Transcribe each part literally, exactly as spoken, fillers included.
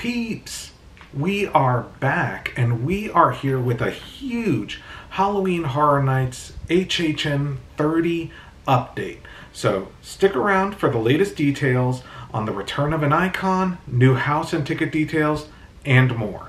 Peeps, we are back, and we are here with a huge Halloween Horror Nights H H N thirty update. So stick around for the latest details on the return of an icon, new house and ticket details, and more.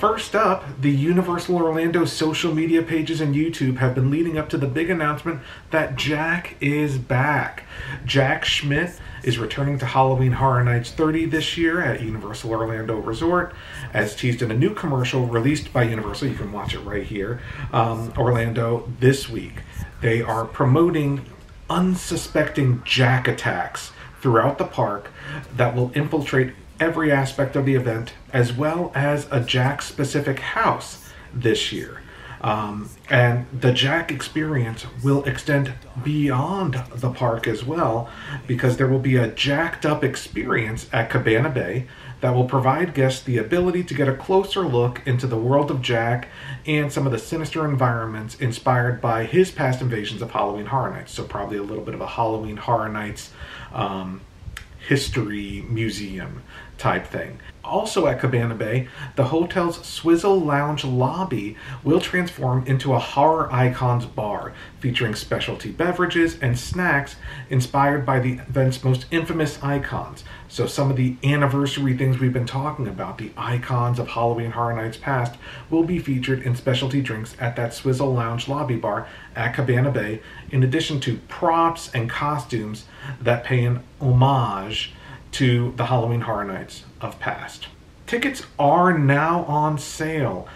First up, the Universal Orlando social media pages and YouTube have been leading up to the big announcement that Jack is back. Jack Schmidt is returning to Halloween Horror Nights thirty this year at Universal Orlando Resort, as teased in a new commercial released by Universal. You can watch it right here, um, Orlando this week. They are promoting unsuspecting Jack attacks throughout the park that will infiltrate every aspect of the event, as well as a Jack-specific house this year. Um, and the Jack experience will extend beyond the park as well, because there will be a jacked-up experience at Cabana Bay that will provide guests the ability to get a closer look into the world of Jack and some of the sinister environments inspired by his past invasions of Halloween Horror Nights. So probably a little bit of a Halloween Horror Nights um, history museum type thing. Also at Cabana Bay, the hotel's Swizzle Lounge lobby will transform into a Horror Icons bar, featuring specialty beverages and snacks inspired by the event's most infamous icons. So some of the anniversary things we've been talking about, the icons of Halloween Horror Nights past, will be featured in specialty drinks at that Swizzle Lounge lobby bar at Cabana Bay, in addition to props and costumes that pay an homage to the Halloween Horror Nights of past. Tickets are now on sale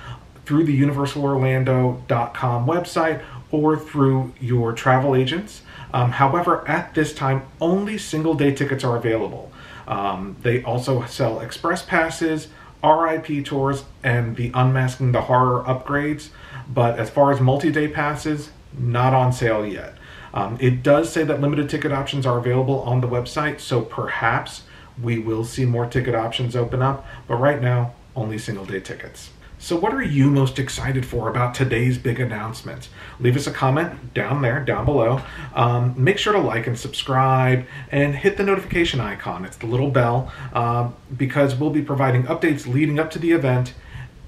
through the Universal Orlando dot com website or through your travel agents. Um, however, at this time, only single day tickets are available. Um, they also sell express passes, R I P tours, and the Unmasking the Horror upgrades, but as far as multi-day passes, not on sale yet. Um, it does say that limited ticket options are available on the website, so perhaps we will see more ticket options open up, but right now, only single day tickets. So what are you most excited for about today's big announcement? Leave us a comment down there, down below. Um, make sure to like and subscribe and hit the notification icon. It's the little bell, uh, because we'll be providing updates leading up to the event,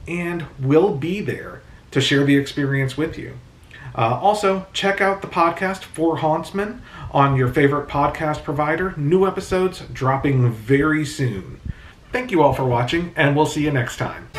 and we'll be there to share the experience with you. Uh, also, check out the podcast Four Hauntsmen on your favorite podcast provider. New episodes dropping very soon. Thank you all for watching, and we'll see you next time.